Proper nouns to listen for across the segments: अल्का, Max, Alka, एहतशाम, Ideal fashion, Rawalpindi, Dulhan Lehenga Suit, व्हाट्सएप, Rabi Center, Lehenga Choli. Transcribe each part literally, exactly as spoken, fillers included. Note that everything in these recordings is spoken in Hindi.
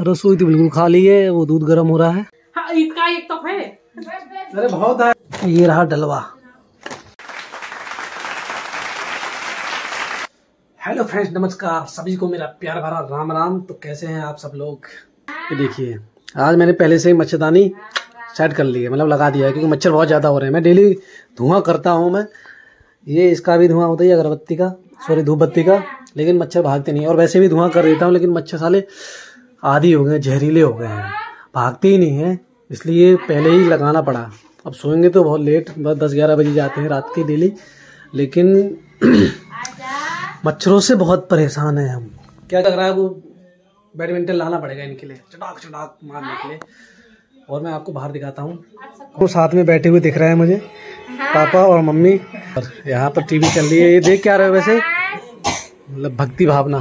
रसोई तो बिल्कुल खाली है, वो दूध गर्म हो रहा है। हाँ, इसका एक तो है। अरे बहुत है। ये रहा डलवा। हेलो फ्रेंड्स, नमस्कार सभी को, मेरा प्यार भरा राम राम। तो कैसे हैं आप सब लोग? ये देखिए, आज मैंने पहले से ही मच्छरदानी सेट कर ली है, मतलब लगा दिया है, क्योंकि मच्छर बहुत ज़्यादा हो रहे हैं। मैं डेली धुआं करता हूँ मैं, ये इसका भी धुआं होता है अगरबत्ती का, सॉरी धूप बत्ती का, लेकिन मच्छर भागते नहीं। और वैसे भी धुआं कर देता हूँ, लेकिन मच्छर साले आदि हो गए, जहरीले हो गए हैं, भागते ही नहीं हैं, इसलिए पहले ही लगाना पड़ा। अब सोएंगे तो बहुत लेट, बस दस ग्यारह बजे जाते हैं रात के डेली, लेकिन मच्छरों से बहुत परेशान हैं हम। क्या लग रहा है, वो बैडमिंटन लाना पड़ेगा इनके लिए, चटाक चटाक मारने के लिए। और मैं आपको बाहर दिखाता हूँ, वो साथ में बैठे हुए दिख रहे हैं मुझे, पापा और मम्मी। और यहाँ पर टीवी चल रही है, ये देख क्या रहे हो वैसे, मतलब भक्ति भावना।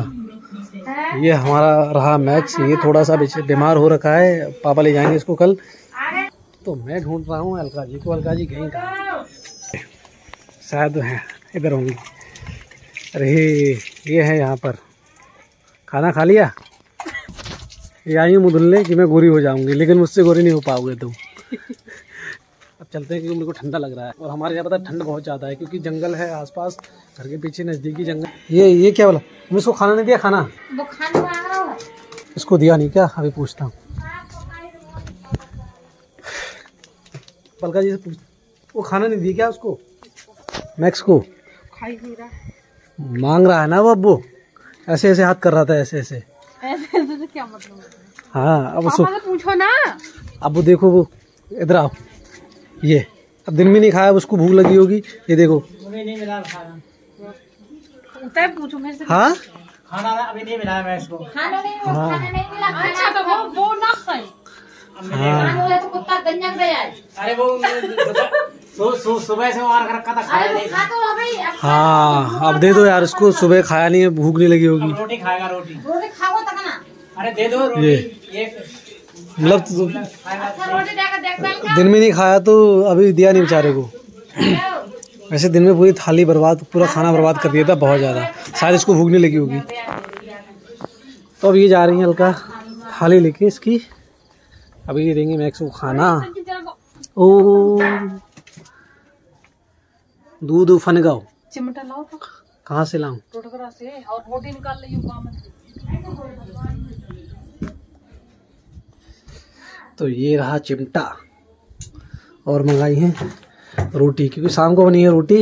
ये हमारा रहा मैच, ये थोड़ा सा बीमार हो रखा है, पापा ले जाएंगे इसको कल। तो मैं ढूंढ रहा हूँ अलका जी को, अलका जी गई कहाँ, शायद हैं इधर होंगी। अरे ये है यहाँ पर, खाना खा लिया? ये आई हूँ मुदुल्ले कि मैं गोरी हो जाऊँगी, लेकिन मुझसे गोरी नहीं हो पाओगे तुम। अब चलते हैं, क्योंकि मेरे को ठंडा लग रहा है, और हमारे यहाँ पता है ठंड बहुत ज़्यादा है, क्योंकि जंगल है आसपास, घर के पीछे नज़दीकी जंगल। ये ये क्या बोला, तुम इसको खाना नहीं दिया? खाना वो खाना वाला इसको दिया नहीं क्या? अभी पूछता हूँ, पलका जी से पूछ, वो खाना नहीं दिया क्या उसको? मैक्स को खाई नहीं रहा, मांग रहा है ना वो। अब वो ऐसे ऐसे हाथ कर रहा था, ऐसे ऐसे ऐसे ऐसे, क्या मतलब? हाँ, अब उसको पूछो ना। अब वो देखो, वो इधर आओ, ये अब दिन में नहीं खाया, उसको भूख लगी होगी। ये देखो, नहीं मिला खाना, पूछो मेरे से। हाँ, खाना अभी नहीं मिला है मैं इसको, खाना नहीं मिला, खाना नहीं मिला। अच्छा तो वो वो ना खाए, खाना तो कुत्ता गंजा गया है। अरे वो सो सो सुबह से मार कर रखा था, खाया नहीं। हाँ, अब दे दो यार इसको, सुबह खाया नहीं है, भूख नहीं लगी होगी। रोटी खाएगा, रोटी रोटी खाओ तक ना। अरे दे दो रोटी, मतलब दिन में नहीं खाया तो अभी दिया नहीं बेचारे को। वैसे दिन में पूरी थाली बर्बाद, पूरा खाना बर्बाद कर दिया था बहुत ज़्यादा, शायद इसको भूख नहीं लगी होगी। तो अब ये जा रही है अलका थाली लेके इसकी, अभी ये देंगे मैक्स को खाना। ओ दूध फन गाओ, कहाँ से लाऊं? तो ये रहा चिमटा, और मंगाई है रोटी, क्योंकि शाम को बनी है रोटी।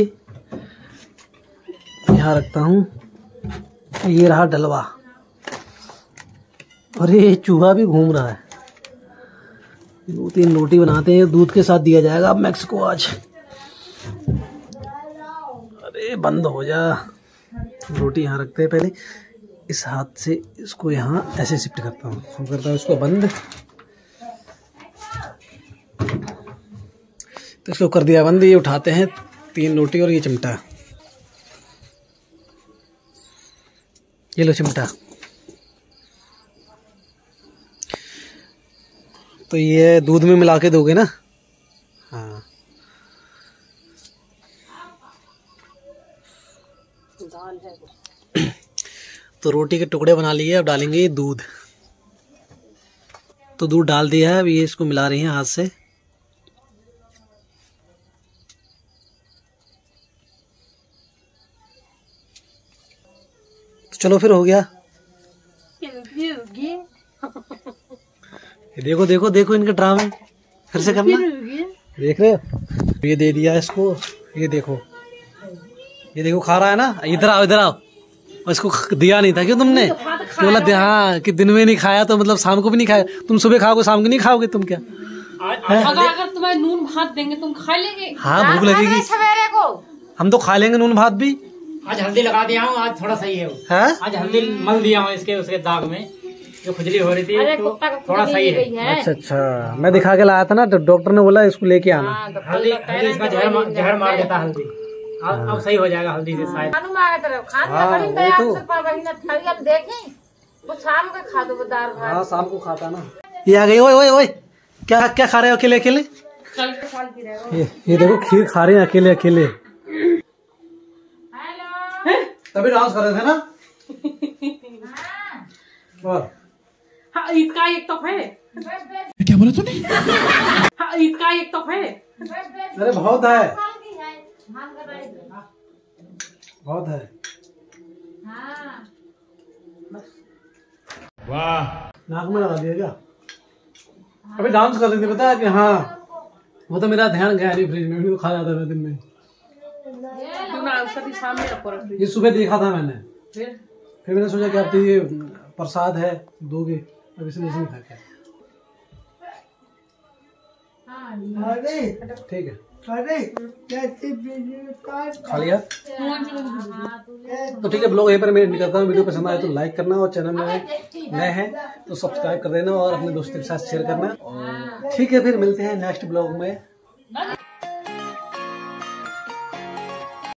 यहाँ रखता हूँ। ये रहा डलवा, और ये चूहा भी घूम रहा है। दो तीन रोटी बनाते हैं, दूध के साथ दिया जाएगा अब मैक्स को आज। अरे बंद हो जा, रोटी यहाँ रखते हैं पहले। इस हाथ से इसको यहाँ ऐसे शिफ्ट करता हूँ, हम करता हूँ इसको बंद, तो इसको कर दिया बंद। ये उठाते हैं तीन रोटी और ये चिमटा, ये लो चिमटा। तो ये दूध में मिला के दोगे ना? हाँ, तो रोटी के टुकड़े बना लिए, अब डालेंगे ये दूध। तो दूध डाल दिया है, अब ये इसको मिला रही हैं हाथ से। चलो फिर हो गया, देखो देखो देखो इनके ड्रामे, फिर से करना, देख रहे हो? ये दे दिया इसको, ये देखो, ये देखो खा रहा है ना। इधर आओ, इधर आओ, इसको दिया नहीं था क्यों तुमने? बोला तो हाँ कि दिन में नहीं खाया, तो मतलब शाम को भी नहीं खाया। तुम सुबह खाओगे, शाम को नहीं खाओगे तुम क्या? अगर अगर तुम्हें नून भात देंगे तुम खा लेंगे? हाँ, भूख लगेगी सवेरे को, हम तो खा लेंगे नून भात भी। आज हल्दी लगा दिया हूँ, आज थोड़ा सही है, है? आज हल्दी मल दिया हूँ इसके उसके दाग में, जो खुजली हो रही थी, तो थोड़ा सही है।, है। अच्छा अच्छा, मैं दिखा के लाया था ना, तो डॉक्टर ने बोला इसको लेके आना। हल्दी इसका जहर मार देता है हल्दी, अब सही हो जाएगा हल्दी से शायद। हाँ, शाम को खाता ना। ये आ गई, ओए ओए क्या क्या खा रहे हो अकेले अकेले? ये देखो खीर खा रहे हैं अकेले अकेले, तभी डांस कर रहे थे ना। और हाँ, ईद का एक तो है। क्या बोला तूने? हाँ, ईद का एक तो है। अरे बहुत है, बहुत है। वाह, नाक में लगा दिया क्या? अभी डांस कर रही थी, पता है कि हाँ, वो तो मेरा ध्यान गया नहीं, फ्रिज में भी तो खा जाता था दिन में। ये सुबह देखा था मैंने, फिर फिर मैंने सोचा कि अब तो ये प्रसाद है, दोगे, अब इसलिए इसमें खा के। ठीक है, खा लिया तो ठीक है। ब्लॉग यहीं पर मैं एंड करता हूँ। वीडियो पसंद आए तो लाइक करना, और चैनल में नए हैं तो सब्सक्राइब कर देना और अपने दोस्तों के साथ शेयर करना। ठीक है, फिर मिलते हैं नेक्स्ट ब्लॉग में।